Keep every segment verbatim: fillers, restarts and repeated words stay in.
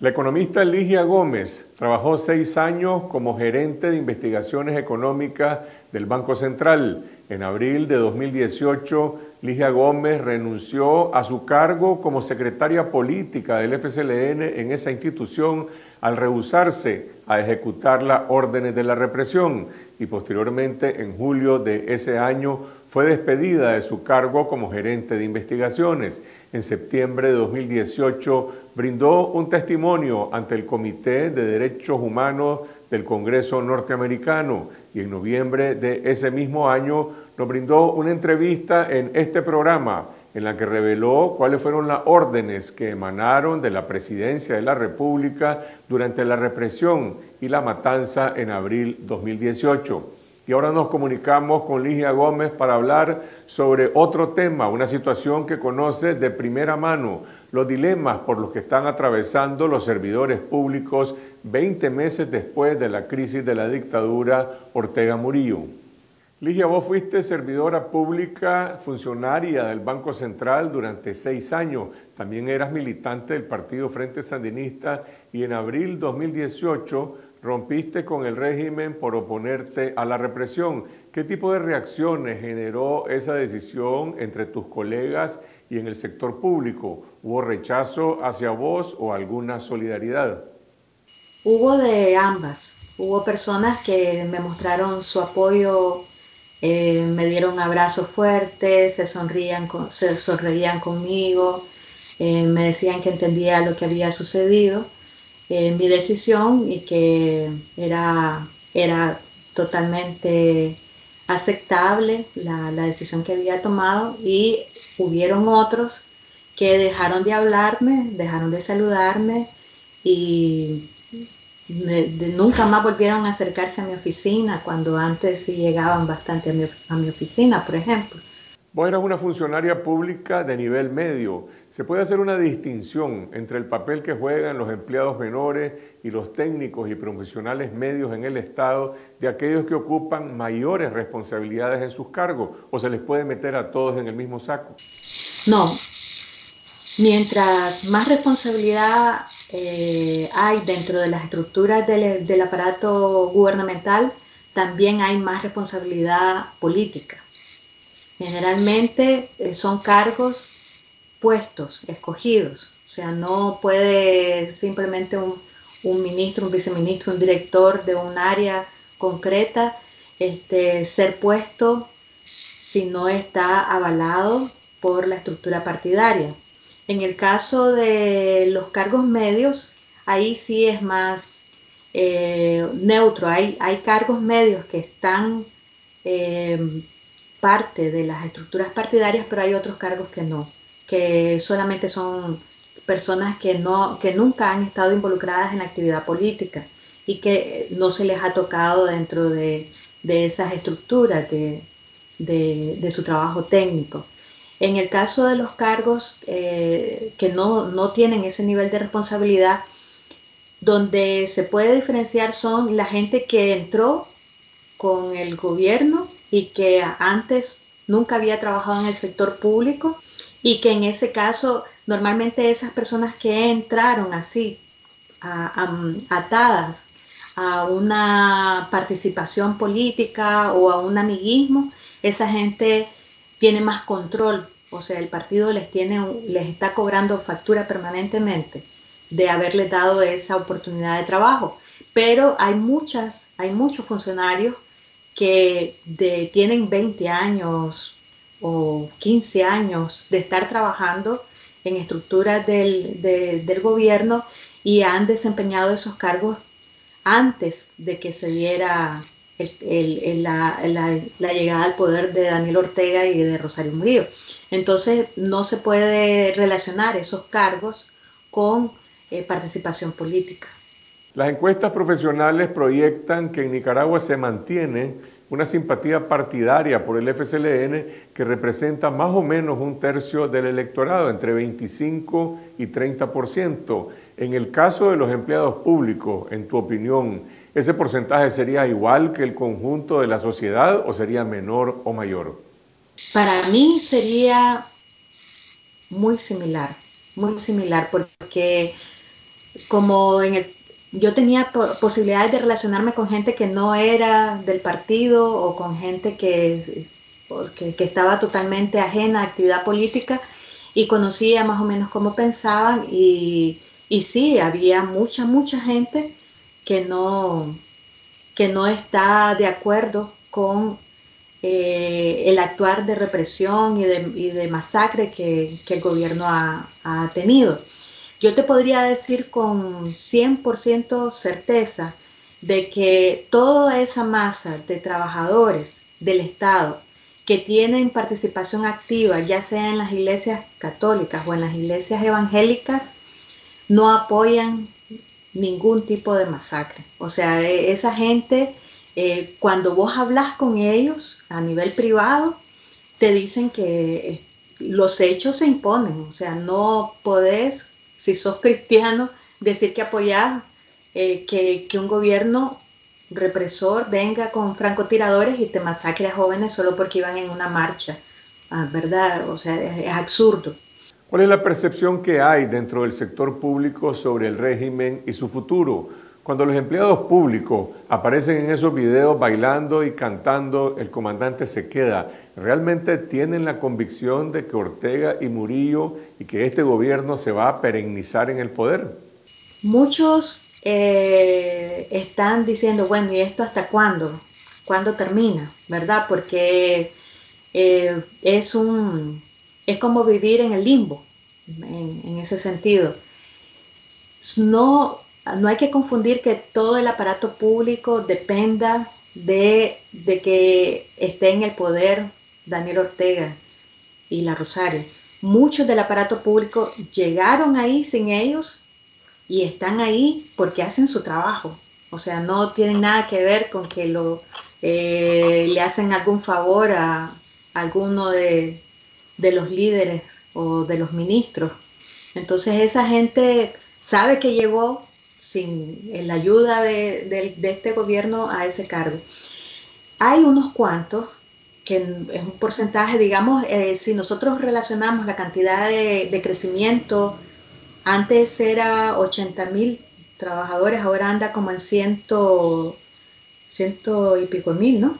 La economista Ligia Gómez trabajó seis años como gerente de investigaciones económicas del Banco Central. En abril de dos mil dieciocho, Ligia Gómez renunció a su cargo como secretaria política del F S L N en esa institución al rehusarse a ejecutar las órdenes de la represión y posteriormente en julio de ese año fue despedida de su cargo como gerente de investigaciones. En septiembre de dos mil dieciocho brindó un testimonio ante el Comité de Derechos Humanos del Congreso norteamericano y en noviembre de ese mismo año nos brindó una entrevista en este programa en la que reveló cuáles fueron las órdenes que emanaron de la Presidencia de la República durante la represión y la matanza en abril dos mil dieciocho. Y ahora nos comunicamos con Ligia Gómez para hablar sobre otro tema, una situación que conoce de primera mano, los dilemas por los que están atravesando los servidores públicos veinte meses después de la crisis de la dictadura Ortega Murillo. Ligia, vos fuiste servidora pública funcionaria del Banco Central durante seis años. También eras militante del Partido Frente Sandinista y en abril dos mil dieciocho... rompiste con el régimen por oponerte a la represión. ¿Qué tipo de reacciones generó esa decisión entre tus colegas y en el sector público? ¿Hubo rechazo hacia vos o alguna solidaridad? Hubo de ambas. Hubo personas que me mostraron su apoyo, eh, me dieron abrazos fuertes, se, sonrían con, se sonreían conmigo, eh, me decían que entendía lo que había sucedido. Eh, mi decisión y que era, era totalmente aceptable la, la decisión que había tomado y hubieron otros que dejaron de hablarme, dejaron de saludarme y me, de, nunca más volvieron a acercarse a mi oficina cuando antes sí llegaban bastante a mi, a mi oficina, por ejemplo. Vos eras una funcionaria pública de nivel medio. ¿Se puede hacer una distinción entre el papel que juegan los empleados menores y los técnicos y profesionales medios en el Estado de aquellos que ocupan mayores responsabilidades en sus cargos? ¿O se les puede meter a todos en el mismo saco? No. Mientras más responsabilidad eh, hay dentro de las estructuras del, del aparato gubernamental, también hay más responsabilidad política. Generalmente son cargos puestos, escogidos. O sea, no puede simplemente un, un ministro, un viceministro, un director de un área concreta este, ser puesto si no está avalado por la estructura partidaria. En el caso de los cargos medios, ahí sí es más eh, neutro. Hay, hay cargos medios que están... Eh, parte de las estructuras partidarias, pero hay otros cargos que no, que solamente son personas que, no, que nunca han estado involucradas en la actividad política y que no se les ha tocado dentro de, de esas estructuras de, de, de su trabajo técnico. En el caso de los cargos eh, que no, no tienen ese nivel de responsabilidad, donde se puede diferenciar son la gente que entró con el gobierno y que antes nunca había trabajado en el sector público y que en ese caso normalmente esas personas que entraron así a, a, atadas a una participación política o a un amiguismo, esa gente tiene más control, o sea, el partido les, tiene, les está cobrando factura permanentemente de haberles dado esa oportunidad de trabajo, pero hay, muchas, hay muchos funcionarios que de, tienen veinte años o quince años de estar trabajando en estructuras del, de, del gobierno y han desempeñado esos cargos antes de que se diera el, el, el, la, la, la llegada al poder de Daniel Ortega y de Rosario Murillo. Entonces no se puede relacionar esos cargos con eh, participación política. Las encuestas profesionales proyectan que en Nicaragua se mantiene una simpatía partidaria por el F S L N que representa más o menos un tercio del electorado, entre veinticinco y treinta por ciento. En el caso de los empleados públicos, en tu opinión, ¿ese porcentaje sería igual que el conjunto de la sociedad o sería menor o mayor? Para mí sería muy similar, muy similar porque... como en el, yo tenía posibilidades de relacionarme con gente que no era del partido o con gente que, pues, que, que estaba totalmente ajena a actividad política, y conocía más o menos cómo pensaban, y, y sí, había mucha, mucha gente que no, que no está de acuerdo con eh, el actuar de represión y de, y de masacre que, que el gobierno ha, ha tenido. Yo te podría decir con cien por ciento certeza de que toda esa masa de trabajadores del Estado que tienen participación activa, ya sea en las iglesias católicas o en las iglesias evangélicas, no apoyan ningún tipo de masacre. O sea, esa gente, eh, cuando vos hablas con ellos a nivel privado, te dicen que los hechos se imponen. O sea, no podés, si sos cristiano, decir que apoyás eh, que, que un gobierno represor venga con francotiradores y te masacre a jóvenes solo porque iban en una marcha, ¿verdad? O sea, es, es absurdo. ¿Cuál es la percepción que hay dentro del sector público sobre el régimen y su futuro? Cuando los empleados públicos aparecen en esos videos bailando y cantando "El comandante se queda", ¿realmente tienen la convicción de que Ortega y Murillo y que este gobierno se va a perennizar en el poder? Muchos eh, están diciendo, bueno, ¿y esto hasta cuándo? ¿Cuándo termina? ¿Verdad? Porque eh, es, un, es como vivir en el limbo, en, en ese sentido. No... No hay que confundir que todo el aparato público dependa de, de que esté en el poder Daniel Ortega y la Rosario. Muchos del aparato público llegaron ahí sin ellos y están ahí porque hacen su trabajo. O sea, no tienen nada que ver con que lo, eh, le hacen algún favor a alguno de, de los líderes o de los ministros. Entonces esa gente sabe que llegó sin la ayuda de, de, de este gobierno a ese cargo. Hay unos cuantos, que es un porcentaje, digamos, eh, si nosotros relacionamos la cantidad de, de crecimiento, antes era ochenta mil trabajadores, ahora anda como en ciento, ciento y pico mil, ¿no?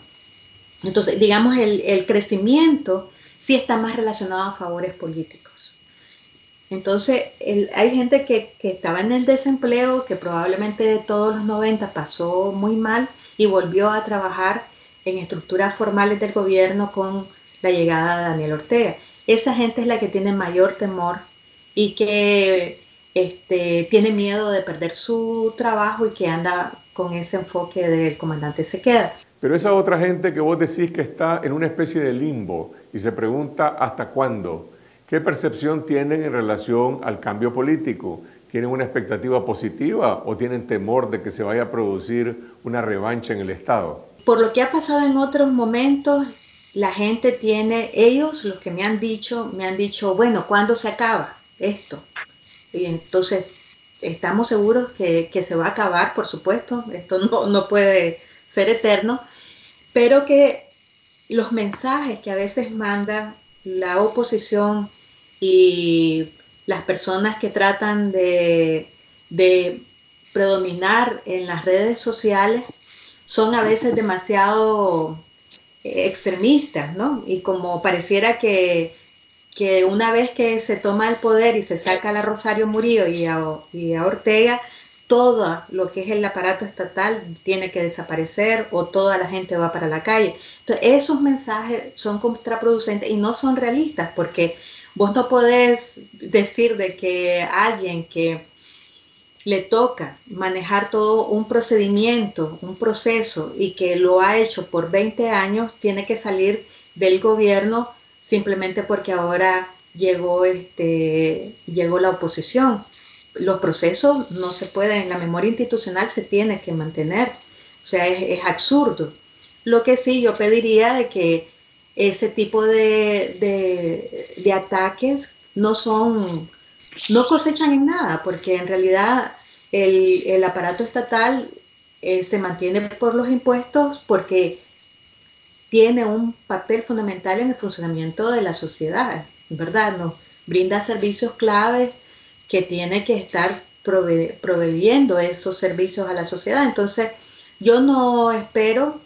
Entonces, digamos, el, el crecimiento sí está más relacionado a favores políticos. Entonces, el, hay gente que, que estaba en el desempleo, que probablemente de todos los noventa pasó muy mal y volvió a trabajar en estructuras formales del gobierno con la llegada de Daniel Ortega. Esa gente es la que tiene mayor temor y que este, tiene miedo de perder su trabajo y que anda con ese enfoque del comandante se queda. Pero esa otra gente que vos decís que está en una especie de limbo y se pregunta ¿hasta cuándo? ¿Qué percepción tienen en relación al cambio político? ¿Tienen una expectativa positiva o tienen temor de que se vaya a producir una revancha en el Estado? Por lo que ha pasado en otros momentos, la gente tiene, ellos, los que me han dicho, me han dicho, bueno, ¿cuándo se acaba esto? Y entonces, estamos seguros que, que se va a acabar, por supuesto, esto no, no puede ser eterno, pero que los mensajes que a veces manda la oposición y las personas que tratan de, de predominar en las redes sociales son a veces demasiado extremistas, ¿no? Y como pareciera que, que una vez que se toma el poder y se saca a la Rosario Murillo y a, y a Ortega, todo lo que es el aparato estatal tiene que desaparecer o toda la gente va para la calle. Entonces, esos mensajes son contraproducentes y no son realistas porque vos no podés decir de que alguien que le toca manejar todo un procedimiento, un proceso y que lo ha hecho por veinte años, tiene que salir del gobierno simplemente porque ahora llegó, este, llegó la oposición. Los procesos no se pueden, la memoria institucional se tiene que mantener. O sea, es, es absurdo. Lo que sí yo pediría de que ese tipo de, de, de ataques no son, no cosechan en nada, porque en realidad el, el aparato estatal eh, se mantiene por los impuestos porque tiene un papel fundamental en el funcionamiento de la sociedad, ¿verdad? Nos brinda servicios claves que tiene que estar prove proveyendo esos servicios a la sociedad. Entonces, yo no espero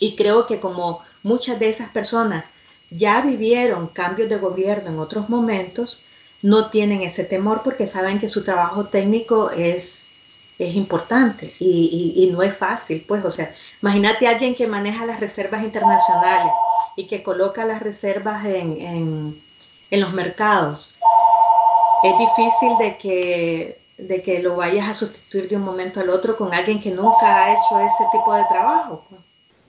y creo que como muchas de esas personas ya vivieron cambios de gobierno en otros momentos, no tienen ese temor porque saben que su trabajo técnico es, es importante y, y, y no es fácil. Pues, o sea, imagínate a alguien que maneja las reservas internacionales y que coloca las reservas en, en, en los mercados. Es difícil de que, de que lo vayas a sustituir de un momento al otro con alguien que nunca ha hecho ese tipo de trabajo.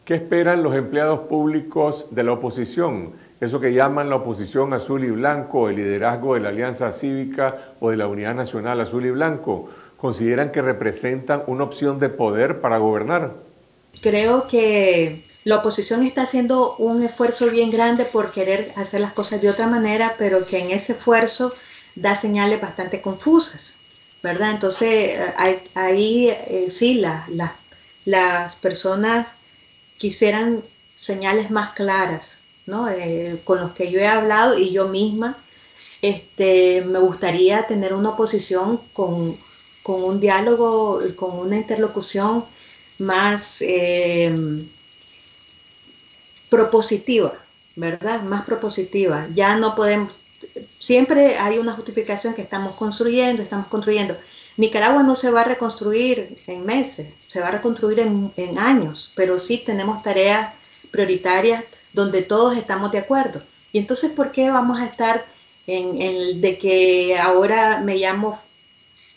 ¿Qué esperan los empleados públicos de la oposición? Eso que llaman la oposición azul y blanco, el liderazgo de la Alianza Cívica o de la Unidad Nacional Azul y Blanco. ¿Consideran que representan una opción de poder para gobernar? Creo que la oposición está haciendo un esfuerzo bien grande por querer hacer las cosas de otra manera, pero que en ese esfuerzo da señales bastante confusas, ¿verdad? Entonces, ahí eh, sí, la, la, las personas quisieran señales más claras, ¿no? Eh, con los que yo he hablado y yo misma, este, me gustaría tener una oposición con, con un diálogo, con una interlocución más eh, propositiva, ¿verdad? Más propositiva. Ya no podemos... Siempre hay una justificación que estamos construyendo, estamos construyendo. Nicaragua no se va a reconstruir en meses, se va a reconstruir en, en años, pero sí tenemos tareas prioritarias donde todos estamos de acuerdo. Y entonces, ¿por qué vamos a estar en el de que ahora me llamo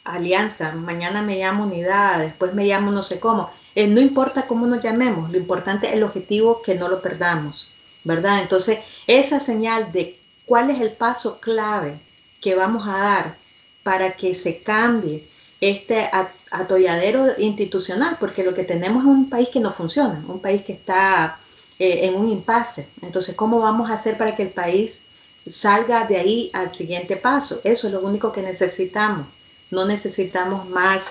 Alianza, mañana me llamo Unidad, después me llamo no sé cómo? Eh, no importa cómo nos llamemos, lo importante es el objetivo, que no lo perdamos, ¿verdad? Entonces, esa señal de cuál es el paso clave que vamos a dar para que se cambie este atolladero institucional, porque lo que tenemos es un país que no funciona, un país que está eh, en un impasse. Entonces, ¿cómo vamos a hacer para que el país salga de ahí al siguiente paso? Eso es lo único que necesitamos, no necesitamos más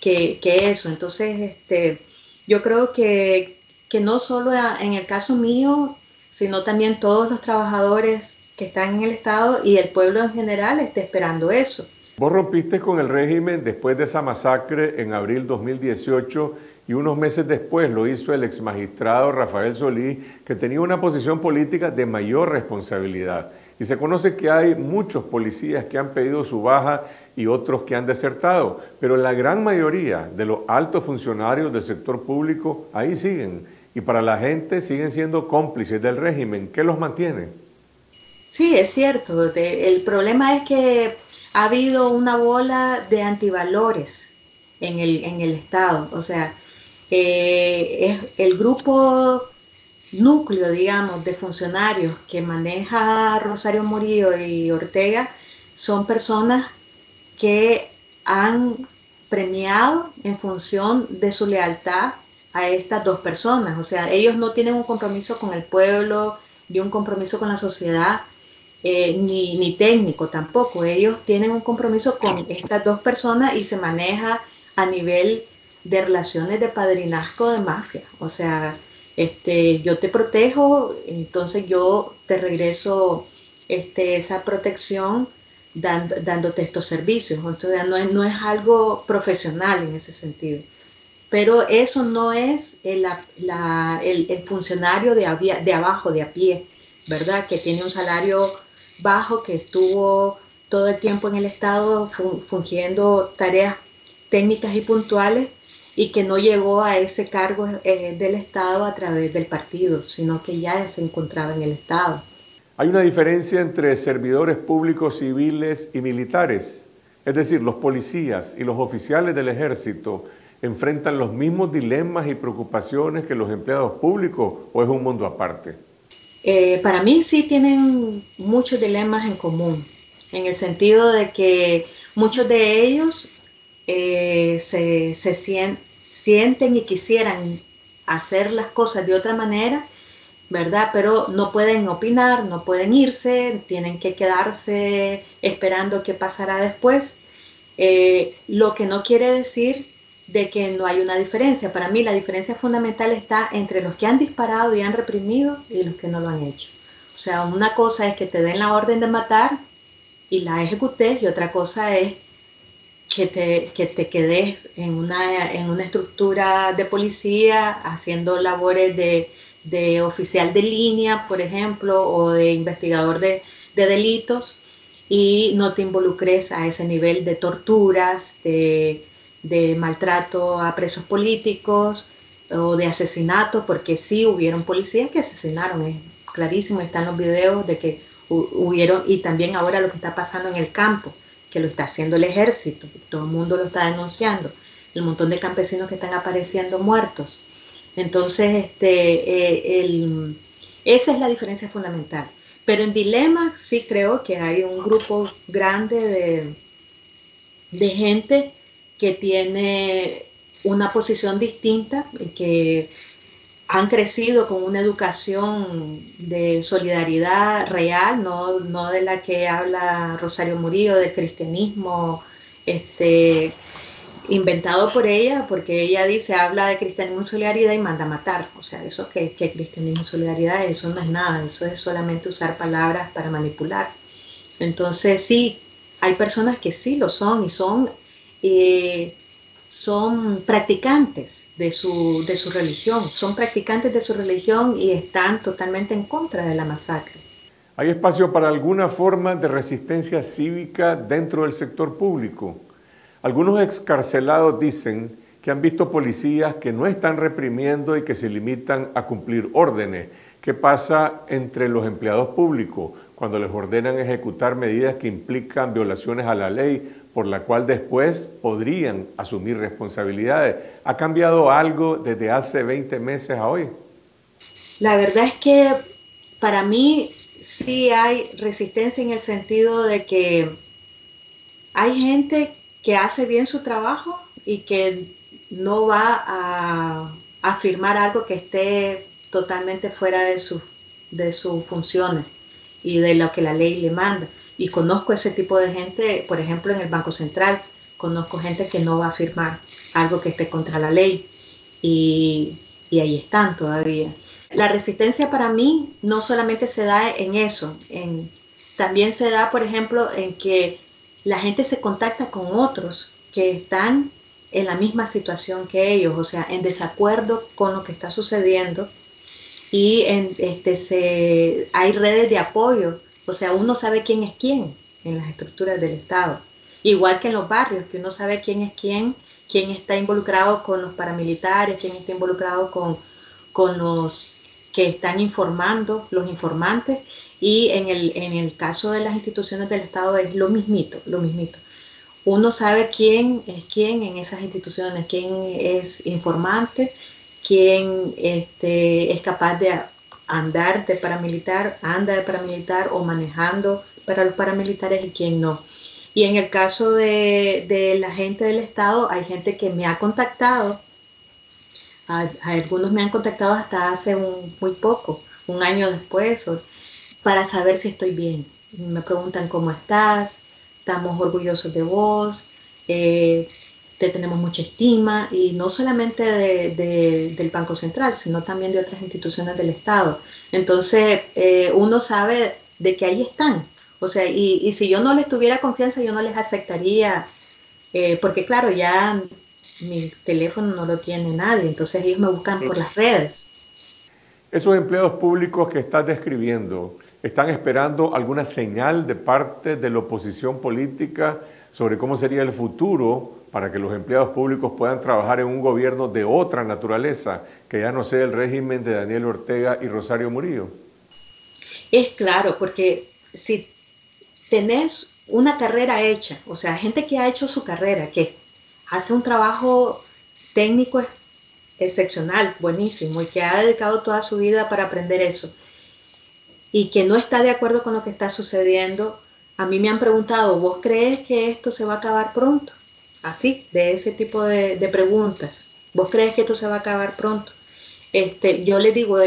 que, que eso. Entonces, este, yo creo que, que no solo en el caso mío, sino también todos los trabajadores que están en el Estado y el pueblo en general está esperando eso. Vos rompiste con el régimen después de esa masacre en abril dos mil dieciocho y unos meses después lo hizo el exmagistrado Rafael Solís, que tenía una posición política de mayor responsabilidad. Y se conoce que hay muchos policías que han pedido su baja y otros que han desertado, pero la gran mayoría de los altos funcionarios del sector público ahí siguen y para la gente siguen siendo cómplices del régimen. ¿Qué los mantiene? Sí, es cierto. De, el problema es que ha habido una bola de antivalores en el, en el Estado. O sea, eh, es el grupo núcleo, digamos, de funcionarios que maneja Rosario Murillo y Ortega son personas que han premiado en función de su lealtad a estas dos personas. O sea, ellos no tienen un compromiso con el pueblo, ni un compromiso con la sociedad, Eh, ni, ni técnico tampoco. Ellos tienen un compromiso con estas dos personas y se maneja a nivel de relaciones de padrinazgo de mafia. O sea, este, yo te protejo, entonces yo te regreso este, esa protección dando, dándote estos servicios. Entonces no es, no es algo profesional en ese sentido. Pero eso no es el, la, el, el funcionario de, abia, de abajo, de a pie, ¿verdad? Que tiene un salario bajo, que estuvo todo el tiempo en el Estado fungiendo tareas técnicas y puntuales y que no llegó a ese cargo eh, del Estado a través del partido, sino que ya se encontraba en el Estado. Hay una diferencia entre servidores públicos civiles y militares, es decir, los policías y los oficiales del ejército enfrentan los mismos dilemas y preocupaciones que los empleados públicos, ¿o es un mundo aparte? Eh, para mí sí tienen muchos dilemas en común, en el sentido de que muchos de ellos eh, se, se sien, sienten y quisieran hacer las cosas de otra manera, ¿verdad? Pero no pueden opinar, no pueden irse, tienen que quedarse esperando qué pasará después, eh, lo que no quiere decir de que no hay una diferencia. Para mí la diferencia fundamental está entre los que han disparado y han reprimido y los que no lo han hecho. O sea, una cosa es que te den la orden de matar y la ejecutes y otra cosa es que te, que te quedes en una, en una estructura de policía haciendo labores de, de oficial de línea, por ejemplo, o de investigador de, de delitos, y no te involucres a ese nivel de torturas, de, de maltrato a presos políticos o de asesinatos, porque sí hubieron policías que asesinaron, es clarísimo, están los videos de que hubieron, y también ahora lo que está pasando en el campo, que lo está haciendo el ejército, todo el mundo lo está denunciando, el montón de campesinos que están apareciendo muertos. Entonces, este, eh, el, esa es la diferencia fundamental. Pero en Dilema sí creo que hay un grupo grande de, de gente que tiene una posición distinta, que han crecido con una educación de solidaridad real, no, no de la que habla Rosario Murillo, del cristianismo este, inventado por ella, porque ella dice, habla de cristianismo y solidaridad y manda a matar. O sea, eso que, que cristianismo y solidaridad, eso no es nada, eso es solamente usar palabras para manipular. Entonces sí, hay personas que sí lo son y son, eh, son practicantes de su, de su religión, son practicantes de su religión y están totalmente en contra de la masacre. ¿Hay espacio para alguna forma de resistencia cívica dentro del sector público? Algunos excarcelados dicen que han visto policías que no están reprimiendo y que se limitan a cumplir órdenes. ¿Qué pasa entre los empleados públicos cuando les ordenan ejecutar medidas que implican violaciones a la ley, por la cual después podrían asumir responsabilidades? ¿Ha cambiado algo desde hace veinte meses a hoy? La verdad es que para mí sí hay resistencia en el sentido de que hay gente que hace bien su trabajo y que no va a, a firmar algo que esté totalmente fuera de, su, de sus funciones y de lo que la ley le manda. Y conozco ese tipo de gente, por ejemplo, en el Banco Central, conozco gente que no va a firmar algo que esté contra la ley y, y ahí están todavía. La resistencia para mí no solamente se da en eso, en, también se da, por ejemplo, en que la gente se contacta con otros que están en la misma situación que ellos, o sea, en desacuerdo con lo que está sucediendo y en, este, se, hay redes de apoyo. O sea, uno sabe quién es quién en las estructuras del Estado. Igual que en los barrios, que uno sabe quién es quién, quién está involucrado con los paramilitares, quién está involucrado con, con los que están informando, los informantes. Y en el, en el caso de las instituciones del Estado es lo mismito, lo mismito. Uno sabe quién es quién en esas instituciones, quién es informante, quién este, es capaz de andar de paramilitar, anda de paramilitar o manejando para los paramilitares y quien no. Y en el caso de, de la gente del Estado, hay gente que me ha contactado, a, a algunos me han contactado hasta hace un, muy poco, un año después, o, para saber si estoy bien. Me preguntan cómo estás, estamos orgullosos de vos, eh, te tenemos mucha estima, y no solamente de, de, del Banco Central, sino también de otras instituciones del Estado. Entonces, eh, uno sabe de que ahí están. O sea, y, y si yo no les tuviera confianza, yo no les aceptaría, eh, porque claro, ya mi teléfono no lo tiene nadie, entonces ellos me buscan por las redes. Esos empleados públicos que estás describiendo, ¿están esperando alguna señal de parte de la oposición política sobre cómo sería el futuro para que los empleados públicos puedan trabajar en un gobierno de otra naturaleza, que ya no sea el régimen de Daniel Ortega y Rosario Murillo? Es claro, porque si tenés una carrera hecha, o sea, gente que ha hecho su carrera, que hace un trabajo técnico excepcional, buenísimo, y que ha dedicado toda su vida para aprender eso, y que no está de acuerdo con lo que está sucediendo, a mí me han preguntado, ¿vos crees que esto se va a acabar pronto? Así, de ese tipo de, de preguntas. ¿Vos crees que esto se va a acabar pronto? Este, yo les digo,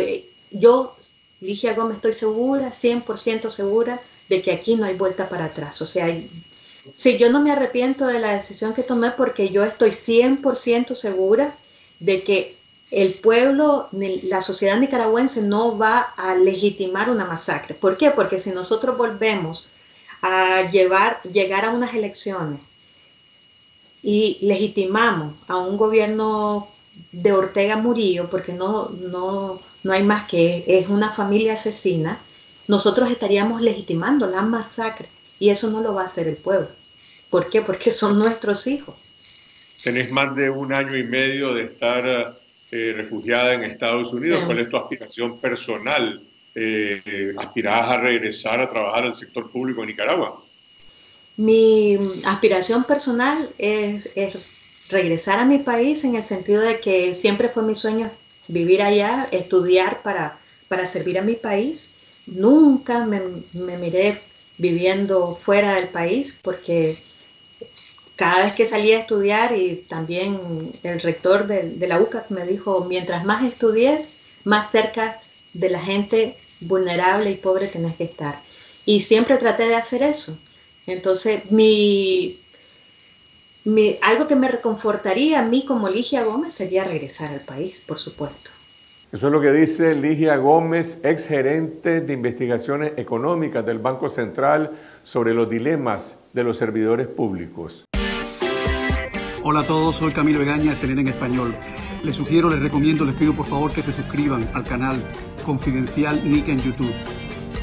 yo, Ligia Gómez, estoy segura, cien por ciento segura, de que aquí no hay vuelta para atrás. O sea, sí, yo no me arrepiento de la decisión que tomé porque yo estoy cien por ciento segura de que el pueblo, la sociedad nicaragüense no va a legitimar una masacre. ¿Por qué? Porque si nosotros volvemos a llevar, llegar a unas elecciones y legitimamos a un gobierno de Ortega Murillo, porque no, no, no hay más que es una familia asesina, nosotros estaríamos legitimando la masacre, y eso no lo va a hacer el pueblo. ¿Por qué? Porque son nuestros hijos. Tenés más de un año y medio de estar eh, refugiada en Estados Unidos. Sí. ¿Cuál es tu aspiración personal? Eh, ¿Aspirás a regresar a trabajar al sector público en Nicaragua? Mi aspiración personal es, es regresar a mi país, en el sentido de que siempre fue mi sueño vivir allá, estudiar para, para servir a mi país. Nunca me, me miré viviendo fuera del país, porque cada vez que salía a estudiar, y también el rector de, de la U C A me dijo, mientras más estudies, más cerca de la gente vulnerable y pobre tenés que estar. Y siempre traté de hacer eso. Entonces, mi, mi, algo que me reconfortaría a mí como Ligia Gómez sería regresar al país, por supuesto. Eso es lo que dice Ligia Gómez, ex gerente de investigaciones económicas del Banco Central, sobre los dilemas de los servidores públicos. Hola a todos, soy Camilo Egaña, C N N en Español. Les sugiero, les recomiendo, les pido por favor que se suscriban al canal Confidencial Nica en YouTube.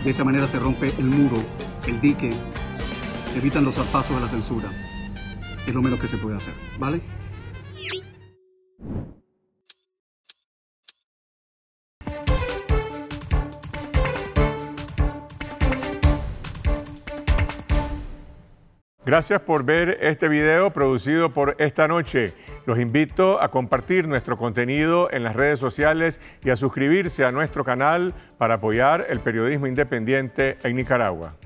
De esa manera se rompe el muro, el dique, se evitan los zarpazos de la censura. Es lo menos que se puede hacer, ¿vale? Gracias por ver este video producido por Esta Noche. Los invito a compartir nuestro contenido en las redes sociales y a suscribirse a nuestro canal para apoyar el periodismo independiente en Nicaragua.